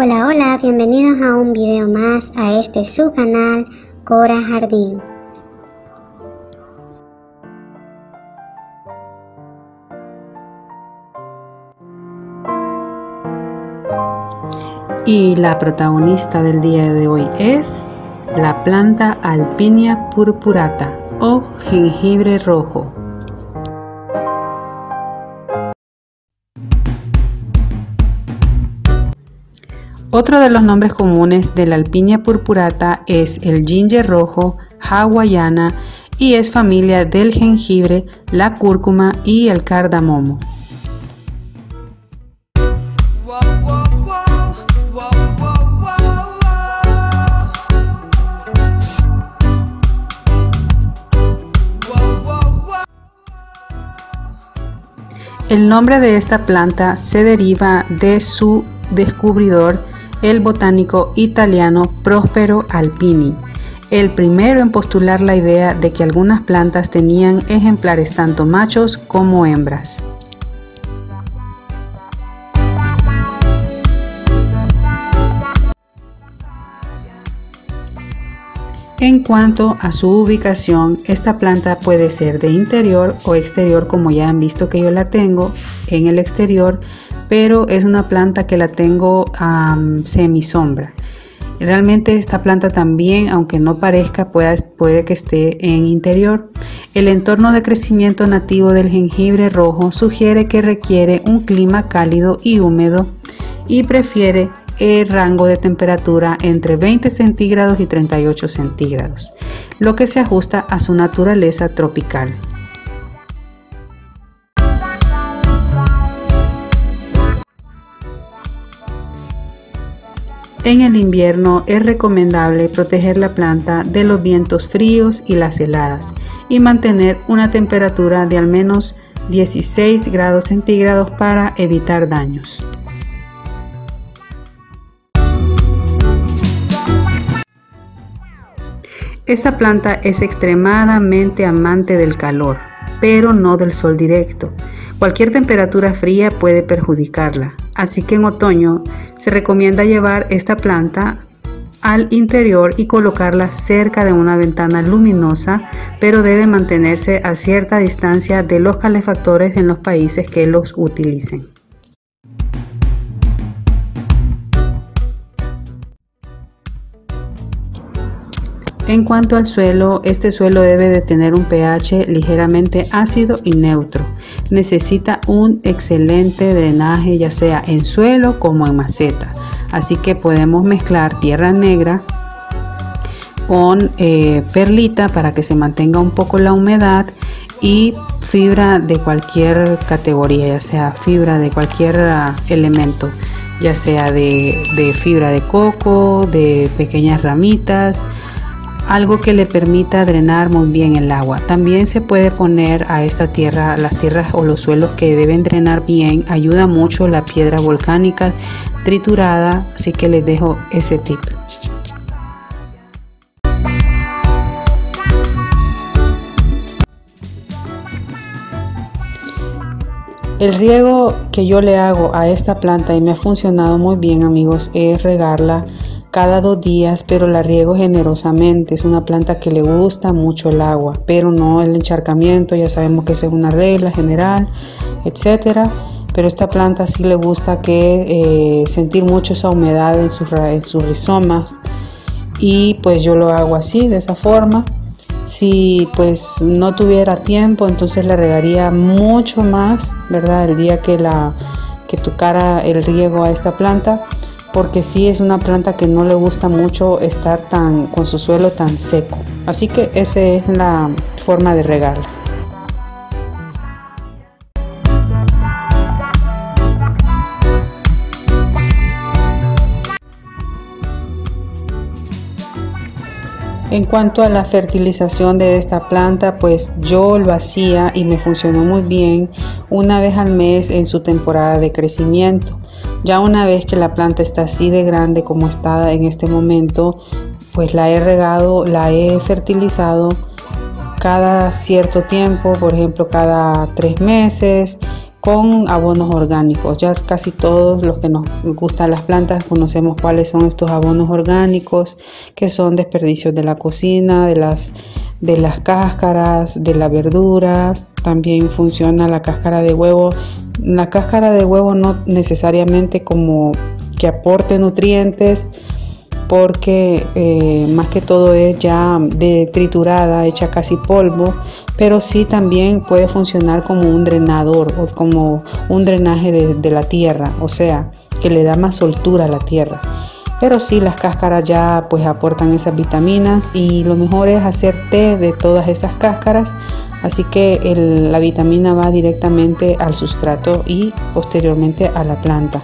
Hola, hola, bienvenidos a un video más a este su canal Cora Jardín. Y la protagonista del día de hoy es la planta Alpinia Purpurata o jengibre rojo. Otro de los nombres comunes de la Alpinia Purpurata es el ginger rojo, hawaiana, y es familia del jengibre, la cúrcuma y el cardamomo. El nombre de esta planta se deriva de su descubridor, el botánico italiano Prospero Alpini, el primero en postular la idea de que algunas plantas tenían ejemplares tanto machos como hembras. En cuanto a su ubicación, esta planta puede ser de interior o exterior, como ya han visto que yo la tengo en el exterior, pero es una planta que la tengo a semisombra. Realmente esta planta también, aunque no parezca, puede que esté en interior. El entorno de crecimiento nativo del jengibre rojo sugiere que requiere un clima cálido y húmedo y prefiere el rango de temperatura entre 20 centígrados y 38 centígrados, lo que se ajusta a su naturaleza tropical. En el invierno es recomendable proteger la planta de los vientos fríos y las heladas y mantener una temperatura de al menos 16 grados centígrados para evitar daños. Esta planta es extremadamente amante del calor, pero no del sol directo. Cualquier temperatura fría puede perjudicarla, así que en otoño se recomienda llevar esta planta al interior y colocarla cerca de una ventana luminosa, pero debe mantenerse a cierta distancia de los calefactores en los países que los utilicen. En cuanto al suelo, este suelo debe de tener un pH ligeramente ácido y neutro. Necesita un excelente drenaje, ya sea en suelo como en maceta. Así que podemos mezclar tierra negra con perlita para que se mantenga un poco la humedad y fibra de cualquier categoría, ya sea fibra de cualquier elemento, ya sea de fibra de coco, de pequeñas ramitas, algo que le permita drenar muy bien el agua. También se puede poner a esta tierra, las tierras o los suelos que deben drenar bien, ayuda mucho la piedra volcánica triturada, así que les dejo ese tip. El riego que yo le hago a esta planta y me ha funcionado muy bien, amigos, es regarla cada 2 días, pero la riego generosamente. Es una planta que le gusta mucho el agua, pero no el encharcamiento. Ya sabemos que esa es una regla general, etcétera, pero esta planta sí le gusta que sentir mucho esa humedad en sus rizomas, y pues yo lo hago así, de esa forma. Si pues no tuviera tiempo, entonces la regaría mucho más, ¿verdad?, el día que tocara el riego a esta planta, porque sí es una planta que no le gusta mucho estar con su suelo tan seco. Así que esa es la forma de regarla. En cuanto a la fertilización de esta planta, pues yo lo hacía y me funcionó muy bien una vez al mes en su temporada de crecimiento. Ya una vez que la planta está así de grande como está en este momento, pues la he regado, la he fertilizado cada cierto tiempo, por ejemplo cada 3 meses, con abonos orgánicos. Ya casi todos los que nos gustan las plantas conocemos cuáles son estos abonos orgánicos, que son desperdicios de la cocina, de las cáscaras, de las verduras. También funciona la cáscara de huevo. La cáscara de huevo no necesariamente como que aporte nutrientes, porque más que todo es ya de triturada, hecha casi polvo, pero sí también puede funcionar como un drenador o como un drenaje de la tierra, o sea, que le da más soltura a la tierra. Pero sí, las cáscaras ya pues aportan esas vitaminas, y lo mejor es hacer té de todas esas cáscaras, así que la vitamina va directamente al sustrato y posteriormente a la planta.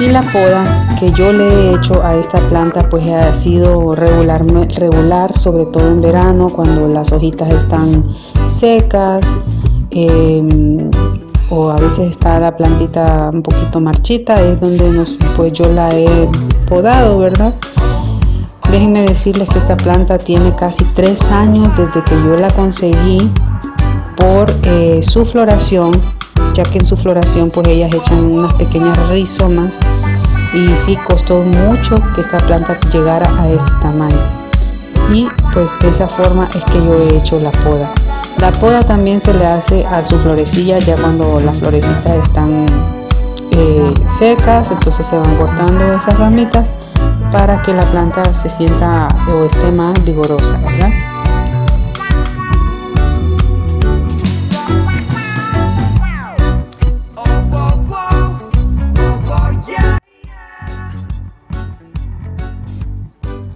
Y la poda que yo le he hecho a esta planta pues ha sido regular, sobre todo en verano, cuando las hojitas están secas, o a veces está la plantita un poquito marchita, es donde pues yo la he podado, ¿verdad? Déjenme decirles que esta planta tiene casi 3 años desde que yo la conseguí por su floración, ya que en su floración pues ellas echan unas pequeñas rizomas, y sí costó mucho que esta planta llegara a este tamaño, y pues de esa forma es que yo he hecho la poda. La poda también se le hace a su florecilla, ya cuando las florecitas están secas, entonces se van cortando esas ramitas para que la planta se sienta o esté más vigorosa, ¿verdad?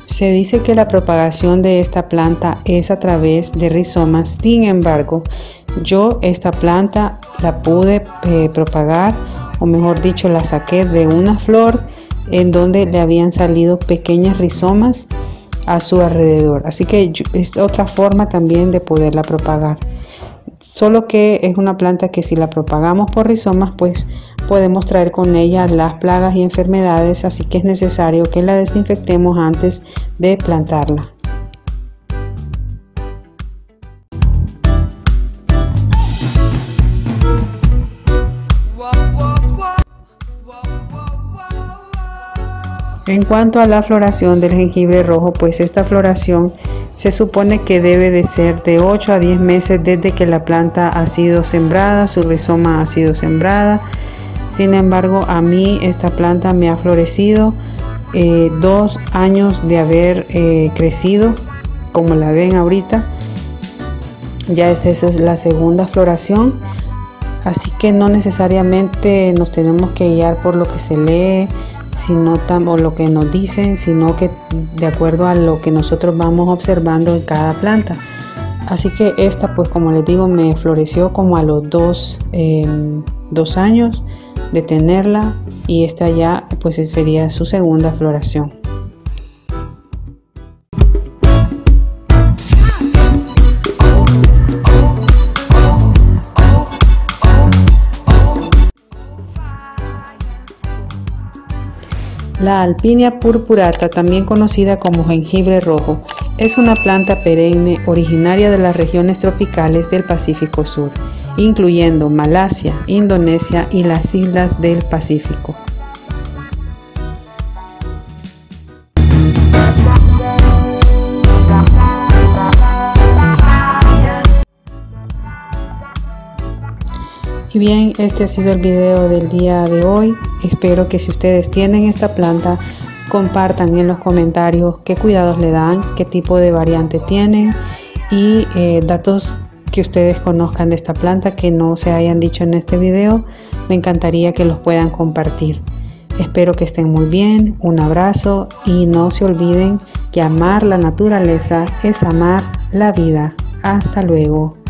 Se dice que la propagación de esta planta es a través de rizomas. Sin embargo, yo esta planta la pude propagar, o mejor dicho, la saqué de una flor en donde le habían salido pequeñas rizomas a su alrededor. Así que es otra forma también de poderla propagar. Solo que es una planta que si la propagamos por rizomas, pues podemos traer con ella las plagas y enfermedades, así que es necesario que la desinfectemos antes de plantarla. En cuanto a la floración del jengibre rojo, pues esta floración se supone que debe de ser de 8 a 10 meses desde que la planta ha sido sembrada, su rizoma ha sido sembrada. Sin embargo, a mí esta planta me ha florecido 2 años de haber crecido, como la ven ahorita. Ya esa es la segunda floración, así que no necesariamente nos tenemos que guiar por lo que se lee, sino o lo que nos dicen, sino que de acuerdo a lo que nosotros vamos observando en cada planta. Así que esta, pues como les digo, me floreció como a los dos años de tenerla, y esta ya pues sería su segunda floración. La Alpinia Purpurata, también conocida como jengibre rojo, es una planta perenne originaria de las regiones tropicales del Pacífico Sur, incluyendo Malasia, Indonesia y las islas del Pacífico. Y bien, este ha sido el video del día de hoy. Espero que si ustedes tienen esta planta, compartan en los comentarios qué cuidados le dan, qué tipo de variante tienen, y datos que ustedes conozcan de esta planta que no se hayan dicho en este video. Me encantaría que los puedan compartir. Espero que estén muy bien, un abrazo, y no se olviden que amar la naturaleza es amar la vida. Hasta luego.